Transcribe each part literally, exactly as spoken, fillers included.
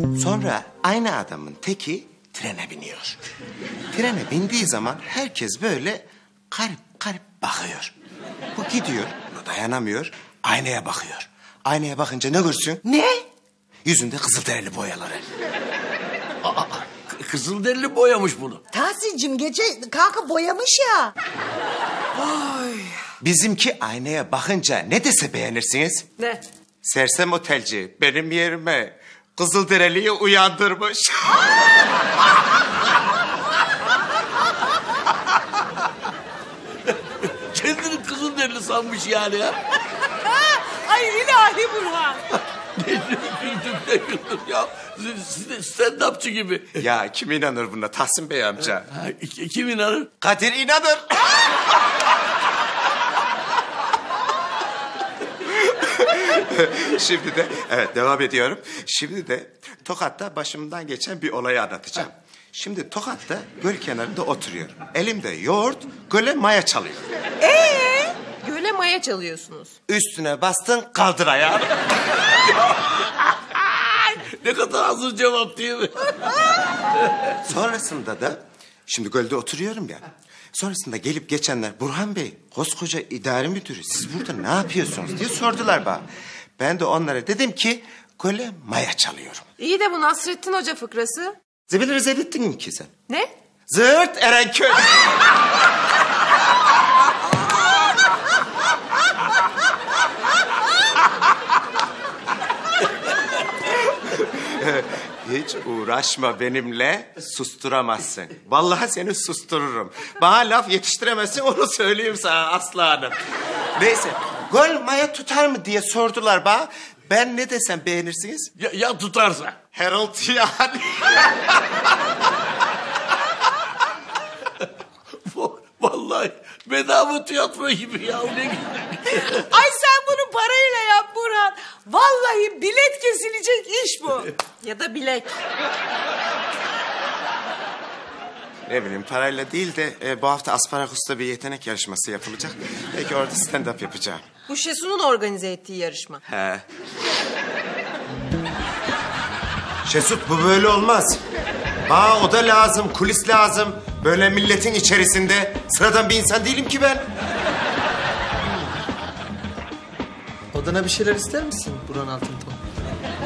Sonra aynı adamın teki trene biniyor. Trene bindiği zaman herkes böyle garip garip bakıyor. Bu gidiyor, bu dayanamıyor, aynaya bakıyor. Aynaya bakınca ne görsün? Ne? Yüzünde kızılderili boyaları. Aa, kızılderili boyamış bunu. Tahsin'cim gece kalkıp boyamış ya. Oy. Bizimki aynaya bakınca ne dese beğenirsiniz? Ne? Sersem otelci benim yerime kızılderiliyi uyandırmış. Kendini kızılderili sanmış yani ya. Ay ilahi Burhan. Ya stand-upçı gibi. Ya kim inanır buna Tahsin Bey amca? Ha, kim inanır? Kadir inanır. Şimdi de evet devam ediyorum. Şimdi de Tokat'ta başımdan geçen bir olayı anlatacağım. Şimdi Tokat'ta göl kenarında oturuyorum. Elimde yoğurt, göle maya çalıyor. Ee, göle maya çalıyorsunuz. Üstüne bastın kaldır ayağını. Ne kadar hazır cevap değil mi? Sonrasında da şimdi gölde oturuyorum ya. Sonrasında gelip geçenler Burhan Bey koskoca idare müdürü siz burada ne yapıyorsunuz diye sordular bana. Ben de onlara dedim ki göle maya çalıyorum. İyi de bu Nasrettin Hoca fıkrası. Zibili rezil mi ki sen? Ne? Zırt Erenköy. Hiç uğraşma benimle, susturamazsın. Vallahi seni sustururum. Bana laf yetiştiremezsin, onu söyleyeyim sana Aslı Hanım. Neyse, gol maya tutar mı diye sordular bana. Ben ne desem beğenirsiniz? Ya, ya tutarsa? Harold yani. Vallahi bedava tiyatro gibi ya. Ay sen bunu parayla yap Burhan. Vallahi bilet kesilecek iş bu. Ya da bilek. Ne bileyim parayla değil de e, bu hafta Asparakus'ta bir yetenek yarışması yapılacak. Belki orada stand-up yapacağım. Bu Şesu'nun organize ettiği yarışma. He. Şesu bu böyle olmaz. Aa, o da lazım, kulis lazım. Böyle milletin içerisinde. Sıradan bir insan değilim ki ben. Odana bir şeyler ister misin Burhan Altıntop?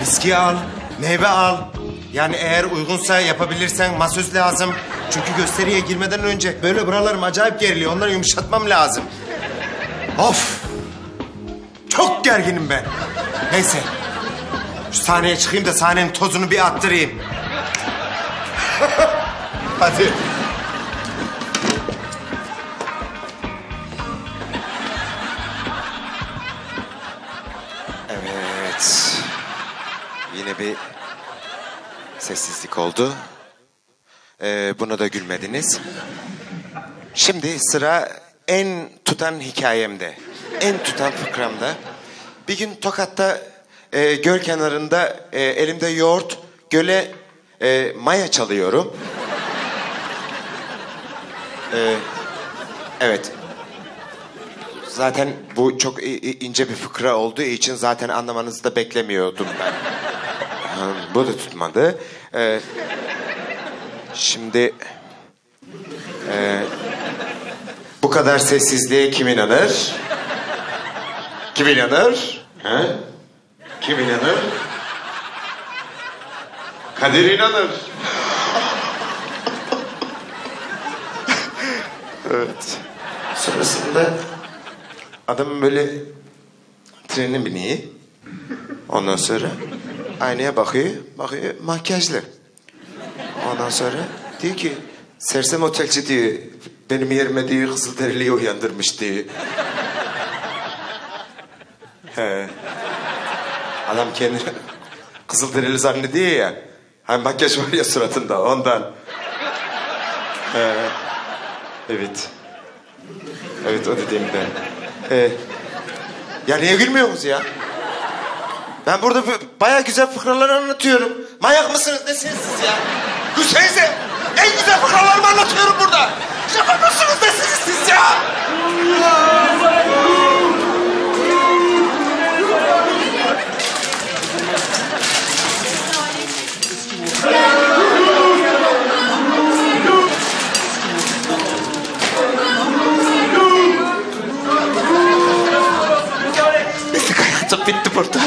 Viski al, meyve al. Yani eğer uygunsa yapabilirsen masöz lazım. Çünkü gösteriye girmeden önce böyle buralarım acayip geriliyor. Onları yumuşatmam lazım. Of! Çok gerginim ben. Neyse. Şu sahneye çıkayım da sahnenin tozunu bir attırayım. Hadi. Evet. Yine bir sessizlik oldu. Ee, buna da gülmediniz. Şimdi sıra en tutan hikayemde. En tutan fıkramda. Bir gün Tokat'ta e, göl kenarında e, elimde yoğurt, göle e, maya çalıyorum. Ee, evet. Zaten bu çok ince bir fıkra olduğu için zaten anlamanızı da beklemiyordum ben. Bu da tutmadı. Ee, şimdi... E, bu kadar sessizliğe kim inanır? Kim inanır? Ha? Kim inanır? Kadir inanır. Evet. Sonrasında adam böyle trene biniyor. Ondan sonra aynaya bakıyor, bakıyor makyajlı. Ondan sonra diyor ki sersem otelci diyor benim yerime diyor kızılderiliyi uyandırmış diyor. He. Adam kendini kızılderili zannediyor ya. Hani makyaj var ya suratında ondan. He. Evet. Evet o dediğimden. Ee, ya niye gülmüyorsunuz ya? Ben burada bayağı güzel fıkralar anlatıyorum. Manyak mısınız? Nesiniz siz ya? Gülsenize. En güzel fıkralarımı anlatıyorum burada. Şaka mısınız? Nesiniz siz ya? bitti burada.